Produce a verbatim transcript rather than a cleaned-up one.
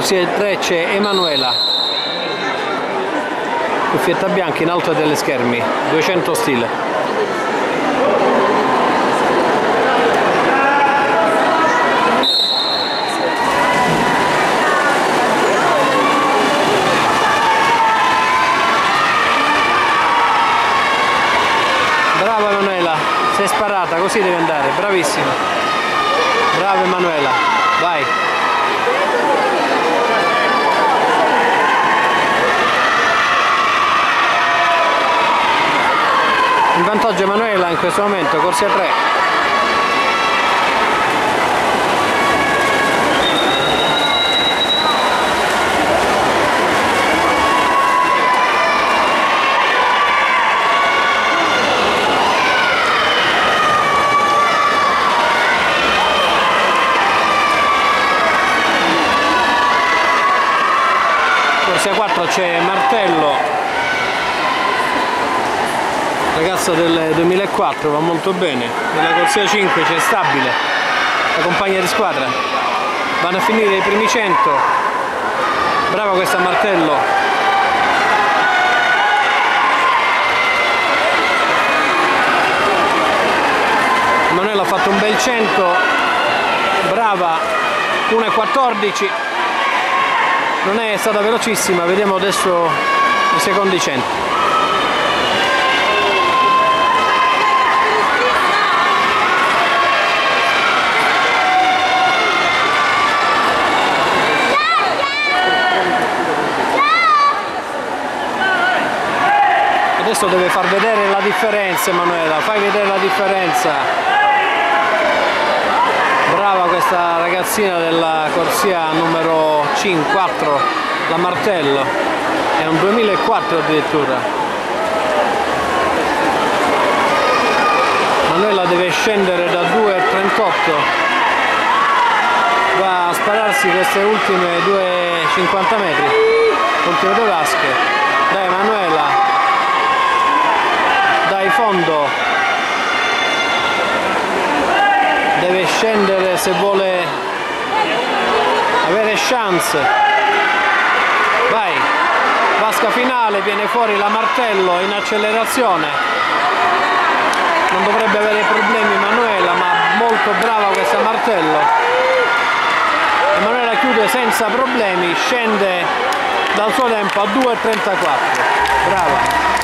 corsia del tre c'è Emanuela, cuffietta bianca in alto ai teleschermi, duecento stile. Brava Emanuela, sei sparata, così deve andare, bravissima. Brava Emanuela, vai. Il vantaggio Emanuela in questo momento, corsia tre. Corsia quattro c'è Martello, ragazza del duemilaquattro, va molto bene. Nella corsia cinque c'è Stabile, la compagna di squadra, vanno a finire i primi cento. Brava questa Martello, Manuela ha fatto un bel cento, brava, uno e quattordici. Non è stata velocissima, vediamo adesso i secondi cento. Adesso deve far vedere la differenza Emanuela, fai vedere la differenza. Brava questa ragazzina della corsia numero quattro, la Martello, è un duemilaquattro addirittura. Manuela deve scendere da due e trentotto, va a spararsi queste ultime due e cinquanta metri, ultime due vasche. Dai Manuela, dai fondo, deve scendere se vuole avere chance. Vai, vasca finale, viene fuori la Martello in accelerazione, non dovrebbe avere problemi Emanuela, ma molto brava questa Martello. Emanuela chiude senza problemi, scende dal suo tempo a due e trentaquattro, brava.